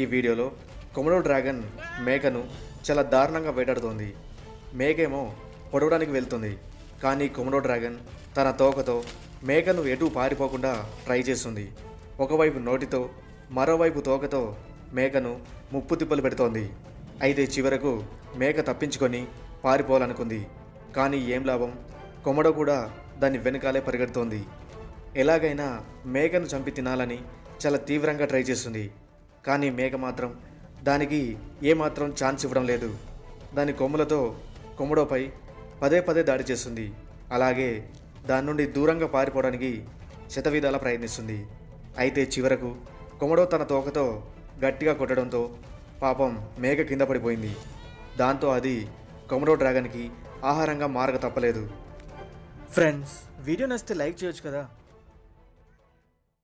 ఈ వీడియోలో Komodo dragon మేకను చాలా దారుణంగా వేటాడుతోంది. మేకేమో పొడవడానికి వెళ్తుంది, కానీ కొమోడో డ్రాగన్ తన తోకతో మేకను ఎటు పారిపోకుండా ట్రై చేస్తుంది. ఒకవైపు నోటితో మరోవైపు తోకతో మేకను ముప్పు తిప్పలు పెడుతోంది. అయితే చివరకు మేక తప్పించుకొని పారిపోవాలనుకుంది, కానీ ఏం లాభం, కొమోడో కూడా దాని వెనకాలే పరిగెడుతోంది. ఎలాగైనా మేకను చంపి తినాలని చాలా తీవ్రంగా ట్రై చేస్తుంది, కానీ మేక మాత్రం దానికి ఏమాత్రం ఛాన్స్ ఇవ్వడం లేదు. దాని కొమ్ములతో కొమోడోపై పదే పదే దాడి చేస్తుంది. అలాగే దాని నుండి దూరంగా పారిపోవడానికి శతవిధాలా ప్రయత్నిస్తుంది. అయితే చివరకు కొమోడో తన తోకతో గట్టిగా కొట్టడంతో పాపం మేక కింద పడిపోయింది. దాంతో అది కొమోడో డ్రాగన్కి ఆహారంగా మారక తప్పలేదు. ఫ్రెండ్స్, వీడియో నచ్చితే లైక్ చేయొచ్చు కదా.